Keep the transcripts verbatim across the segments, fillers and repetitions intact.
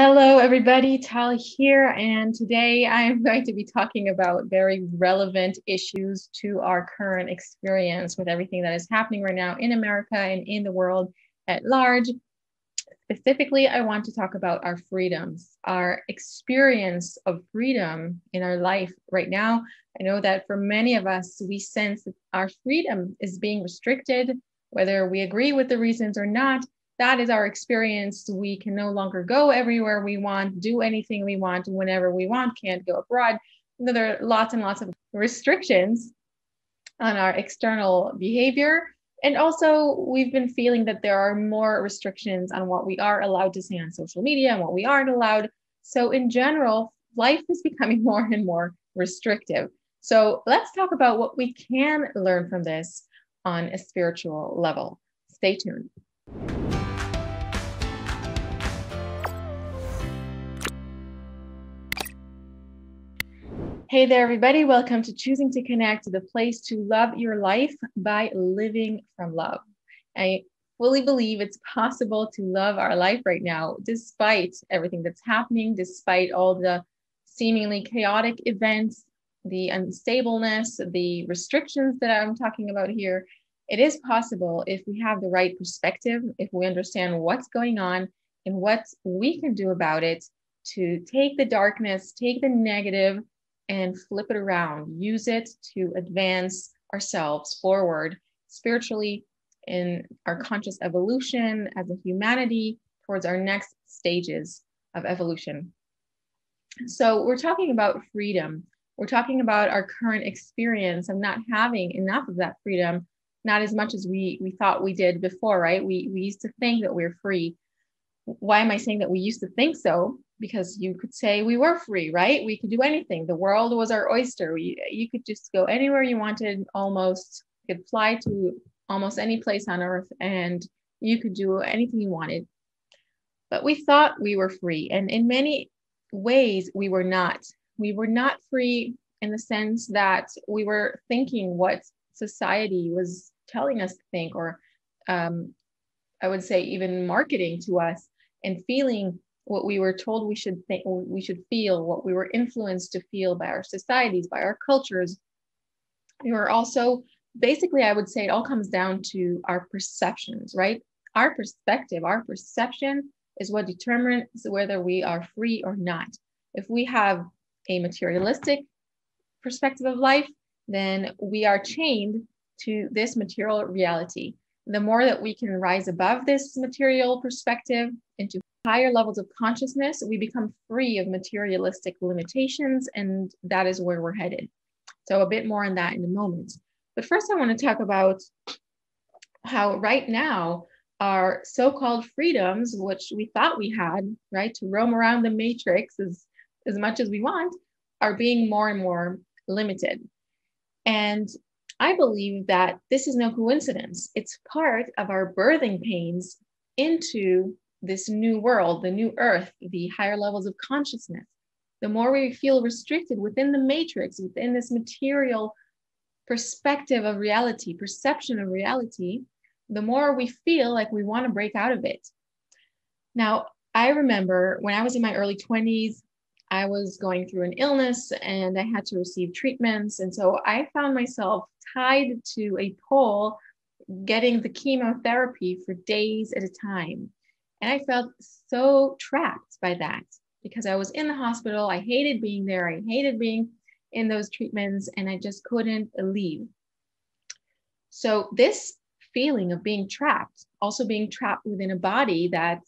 Hello everybody, Tal here, and today I am going to be talking about very relevant issues to our current experience with everything that is happening right now in America and in the world at large. Specifically, I want to talk about our freedoms, our experience of freedom in our life right now. I know that for many of us, we sense that our freedom is being restricted, whether we agree with the reasons or not. That is our experience. We can no longer go everywhere we want, do anything we want, whenever we want, can't go abroad. There are lots and lots of restrictions on our external behavior. And also we've been feeling that there are more restrictions on what we are allowed to say on social media and what we aren't allowed. So in general, life is becoming more and more restrictive. So let's talk about what we can learn from this on a spiritual level. Stay tuned. Hey there, everybody. Welcome to Choosing to Connect, the place to love your life by living from love. I fully believe it's possible to love our life right now, despite everything that's happening, despite all the seemingly chaotic events, the unstableness, the restrictions that I'm talking about here. It is possible if we have the right perspective, if we understand what's going on and what we can do about it to take the darkness, take the negative, and flip it around, use it to advance ourselves forward spiritually in our conscious evolution as a humanity towards our next stages of evolution. So we're talking about freedom. We're talking about our current experience of not having enough of that freedom, not as much as we, we thought we did before, right? We, we used to think that we're free. Why am I saying that we used to think so? Because you could say we were free, right? We could do anything. The world was our oyster. We, you could just go anywhere you wanted, almost. You could fly to almost any place on earth and you could do anything you wanted. But we thought we were free. And in many ways, we were not. We were not free in the sense that we were thinking what society was telling us to think, or um, I would say even marketing to us, and feeling what we were told we should think, we should feel, what we were influenced to feel by our societies, by our cultures. We were also, basically, I would say it all comes down to our perceptions, right? Our perspective, our perception is what determines whether we are free or not. If we have a materialistic perspective of life, then we are chained to this material reality. The more that we can rise above this material perspective into higher levels of consciousness, we become free of materialistic limitations, and that is where we're headed. So a bit more on that in a moment. But first, I want to talk about how right now our so-called freedoms, which we thought we had, right, to roam around the matrix as, as much as we want, are being more and more limited. And I believe that this is no coincidence. It's part of our birthing pains into this new world, the new earth, the higher levels of consciousness. The more we feel restricted within the matrix, within this material perspective of reality, perception of reality, the more we feel like we want to break out of it. Now, I remember when I was in my early twenties, I was going through an illness and I had to receive treatments. And so I found myself tied to a pole, getting the chemotherapy for days at a time. And I felt so trapped by that because I was in the hospital. I hated being there. I hated being in those treatments, and I just couldn't leave. So this feeling of being trapped, also being trapped within a body that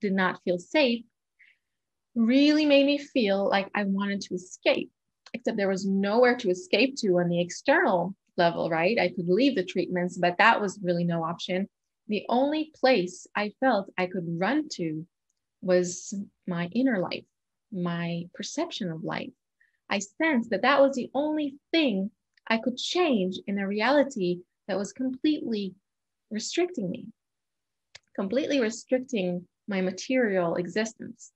did not feel safe, really made me feel like I wanted to escape, except there was nowhere to escape to on the external level, right? I could leave the treatments, but that was really no option. The only place I felt I could run to was my inner life, my perception of life. I sensed that that was the only thing I could change in a reality that was completely restricting me, completely restricting my material existence.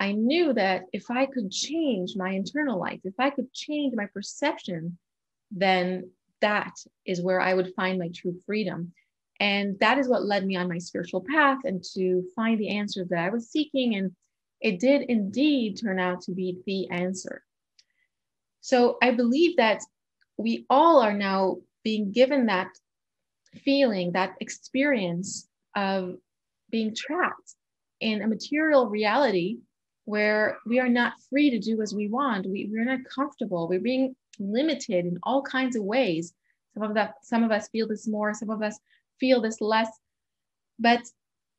I knew that if I could change my internal life, if I could change my perception, then that is where I would find my true freedom. And that is what led me on my spiritual path and to find the answers that I was seeking and it did indeed turn out to be the answer. So I believe that we all are now being given that feeling, that experience of being trapped in a material reality where we are not free to do as we want. We, we're not comfortable. We're being limited in all kinds of ways. Some of that, some of us feel this more, some of us feel this less. But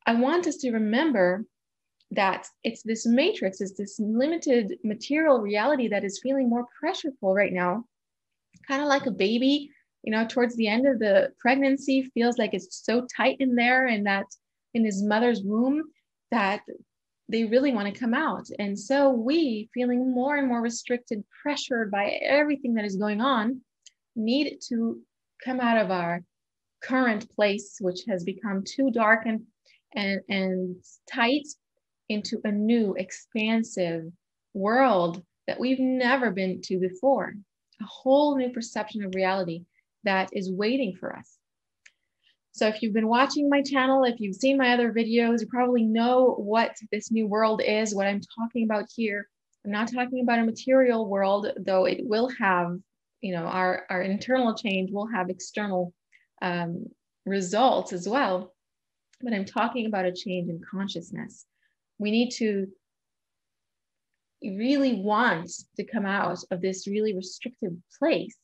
I want us to remember that it's this matrix, it's this limited material reality that is feeling more pressureful right now, kind of like a baby, you know, towards the end of the pregnancy, feels like it's so tight in there and that in his mother's womb that they really want to come out. And so we, feeling more and more restricted, pressured by everything that is going on, need to come out of our current place, which has become too dark and and, and tight, into a new expansive world that we've never been to before, a whole new perception of reality that is waiting for us. So if you've been watching my channel, if you've seen my other videos, you probably know what this new world is, what I'm talking about here. I'm not talking about a material world, though it will have, you know, our, our internal change will have external um, results as well. But I'm talking about a change in consciousness. We need to really want to come out of this really restrictive place.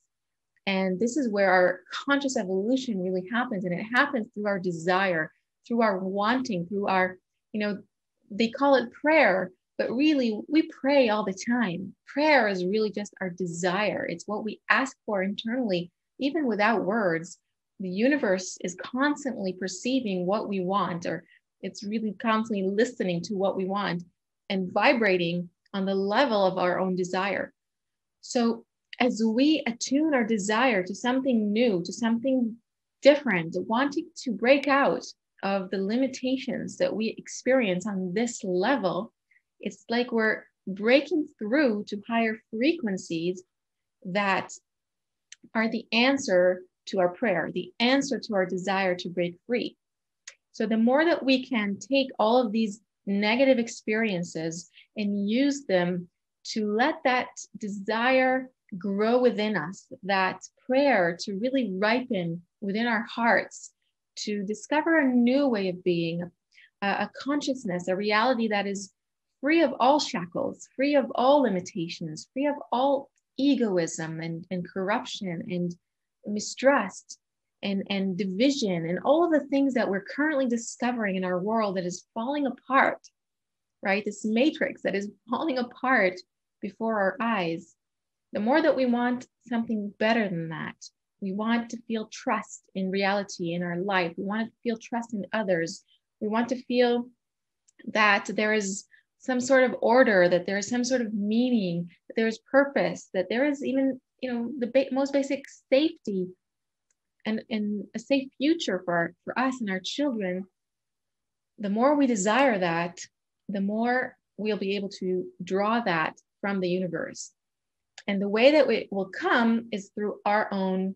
And this is where our conscious evolution really happens. And it happens through our desire, through our wanting, through our, you know, they call it prayer, but really we pray all the time. Prayer is really just our desire. It's what we ask for internally, even without words. The universe is constantly perceiving what we want, or it's really constantly listening to what we want and vibrating on the level of our own desire. So as we attune our desire to something new, to something different, wanting to break out of the limitations that we experience on this level, it's like we're breaking through to higher frequencies that are the answer to our prayer, the answer to our desire to break free. So the more that we can take all of these negative experiences and use them to let that desire grow within us, that prayer to really ripen within our hearts, to discover a new way of being, a, a consciousness, a reality that is free of all shackles, free of all limitations, free of all egoism and, and corruption and mistrust and, and division and all of the things that we're currently discovering in our world that is falling apart, right? This matrix that is falling apart before our eyes. The more that we want something better than that, we want to feel trust in reality, in our life. We want to feel trust in others. We want to feel that there is some sort of order, that there is some sort of meaning, that there is purpose, that there is even, you know, the ba- most basic safety and, and a safe future for, our, for us and our children. The more we desire that, the more we'll be able to draw that from the universe. And the way that it will come is through our own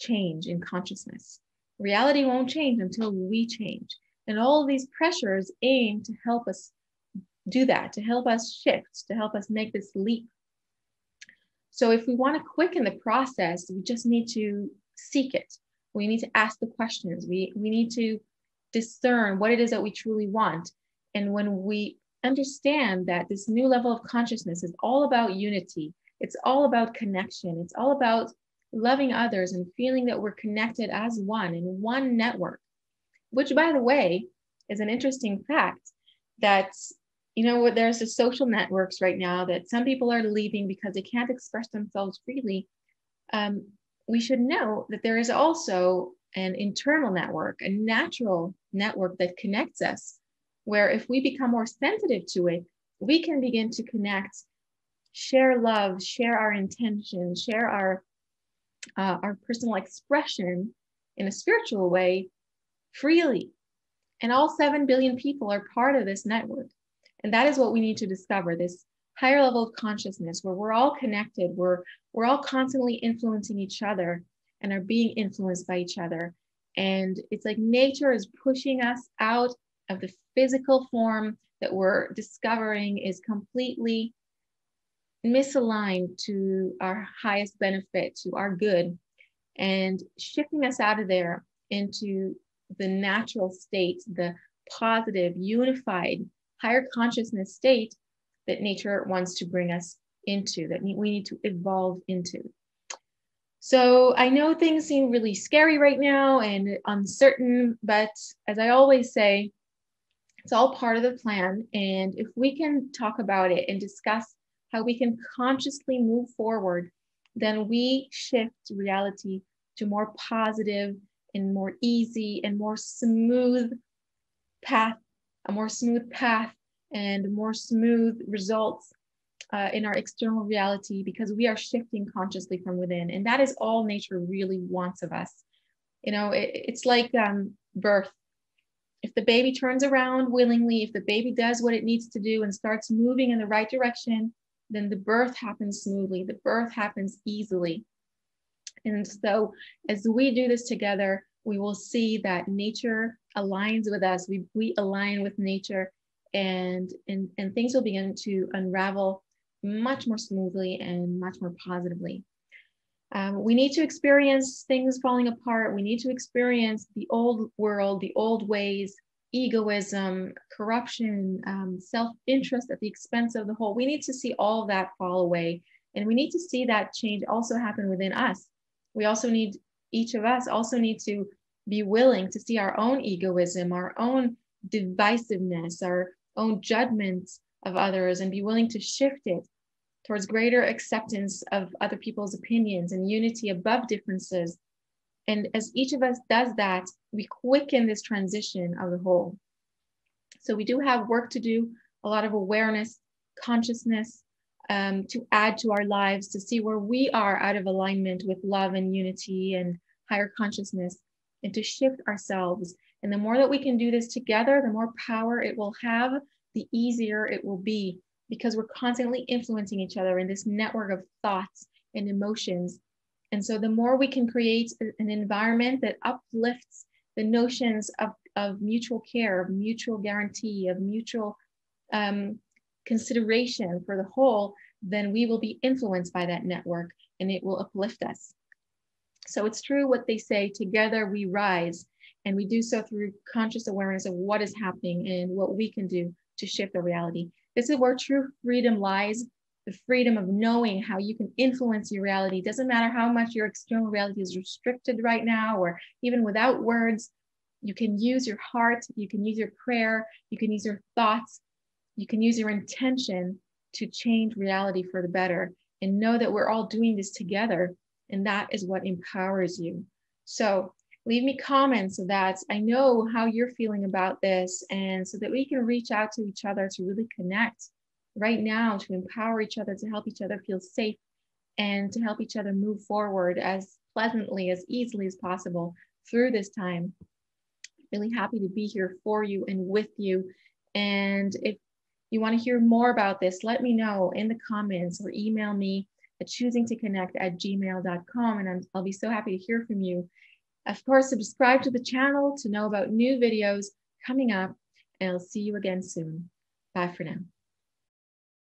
change in consciousness. Reality won't change until we change. And all of these pressures aim to help us do that, to help us shift, to help us make this leap. So if we want to quicken the process, we just need to seek it. We need to ask the questions. We, we need to discern what it is that we truly want. And when we understand that this new level of consciousness is all about unity, it's all about connection. It's all about loving others and feeling that we're connected as one in one network, which, by the way, is an interesting fact that, you know, there's the social networks right now that some people are leaving because they can't express themselves freely. Um, we should know that there is also an internal network, a natural network that connects us, where if we become more sensitive to it, we can begin to connect, share love, share our intention, share our uh, our personal expression in a spiritual way freely. And all seven billion people are part of this network. And that is what we need to discover, this higher level of consciousness where we're all connected, we're, we're all constantly influencing each other and are being influenced by each other. And it's like nature is pushing us out of the physical form that we're discovering is completely misaligned to our highest benefit, to our good, and shifting us out of there into the natural state, the positive, unified, higher consciousness state that nature wants to bring us into, that we need to evolve into. So I know things seem really scary right now and uncertain, but as I always say, it's all part of the plan. And if we can talk about it and discuss how we can consciously move forward, then we shift reality to more positive and more easy and more smooth path, a more smooth path and more smooth results uh, in our external reality, because we are shifting consciously from within. And that is all nature really wants of us. You know, it, it's like um, birth. If the baby turns around willingly, if the baby does what it needs to do and starts moving in the right direction, then the birth happens smoothly. The birth happens easily. And so as we do this together, we will see that nature aligns with us. We, we align with nature, and, and, and things will begin to unravel much more smoothly and much more positively. Um, we need to experience things falling apart. We need to experience the old world, the old ways, egoism, corruption, um, self-interest at the expense of the whole. We need to see all that fall away. And we need to see that change also happen within us. We also need, each of us also need to be willing to see our own egoism, our own divisiveness, our own judgments of others, and be willing to shift it towards greater acceptance of other people's opinions and unity above differences. And as each of us does that, we quicken this transition of the whole. So we do have work to do, a lot of awareness, consciousness, Um, to add to our lives, to see where we are out of alignment with love and unity and higher consciousness, and to shift ourselves. And the more that we can do this together, the more power it will have, the easier it will be, because we're constantly influencing each other in this network of thoughts and emotions. And so the more we can create an environment that uplifts the notions of, of mutual care, of mutual guarantee, of mutual um, consideration for the whole, then we will be influenced by that network and it will uplift us. So it's true what they say, together we rise, and we do so through conscious awareness of what is happening and what we can do to shift the reality. This is where true freedom lies, the freedom of knowing how you can influence your reality. It doesn't matter how much your external reality is restricted right now, or even without words, you can use your heart, you can use your prayer, you can use your thoughts, you can use your intention to change reality for the better, and know that we're all doing this together. And that is what empowers you. So leave me comments so that I know how you're feeling about this, and so that we can reach out to each other to really connect right now, to empower each other, to help each other feel safe, and to help each other move forward as pleasantly, as easily as possible through this time. Really happy to be here for you and with you. And if you want to hear more about this, let me know in the comments, or email me at choosing to connect at gmail dot com, and I'm, I'll be so happy to hear from you. Of course, subscribe to the channel to know about new videos coming up, and I'll see you again soon. Bye for now.